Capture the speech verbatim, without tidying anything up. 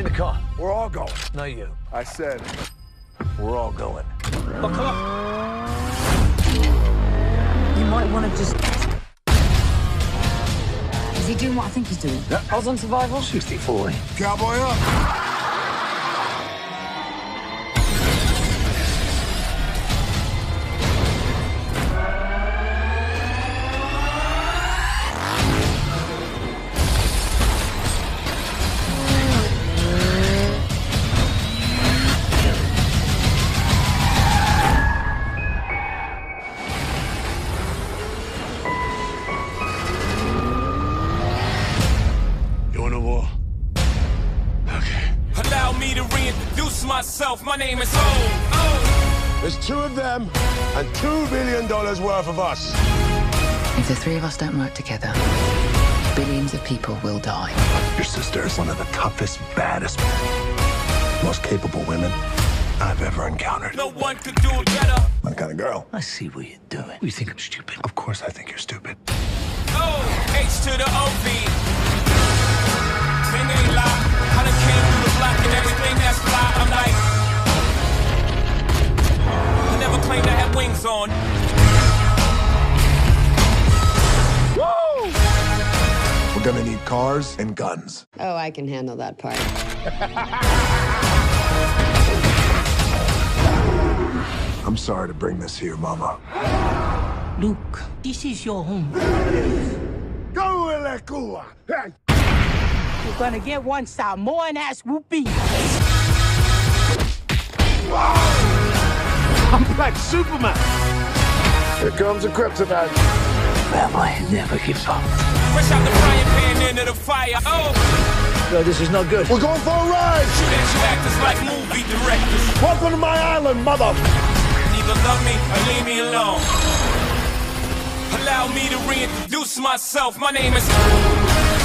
in the car. We're all going. No, you. I said, we're all going. Oh, come on. You might want to just... Is he doing what I think he's doing? Yeah. I was on survival. sixty forty. Cowboy up. Myself, my name is O. O. There's two of them and two billion dollars worth of us. If the three of us don't work together, billions of people will die. Your sister is one of the toughest, baddest, most capable women I've ever encountered. No one could do it better. My kind of girl. I see what you're doing. You think I'm stupid? Of course I think you're stupid. O, H to the O V. Then they lie. I done came through the block and everything that's fly, I'm like, I never claimed I had wings on. Woo! We're gonna need cars and guns. Oh, I can handle that part. I'm sorry to bring this here, Mama. Luke, this is your home. Go, Elekua! Hey! You're gonna get one style more and ass whoopee. Whoa! I'm like Superman. Here comes a kryptonite. That boy never gives up. Fresh out the frying pan into the fire. Oh! No, this is not good. We're going for a ride. Shoot at you actors like movie directors. Welcome to my island, mother. Either love me or leave me alone. Allow me to reintroduce myself. My name is...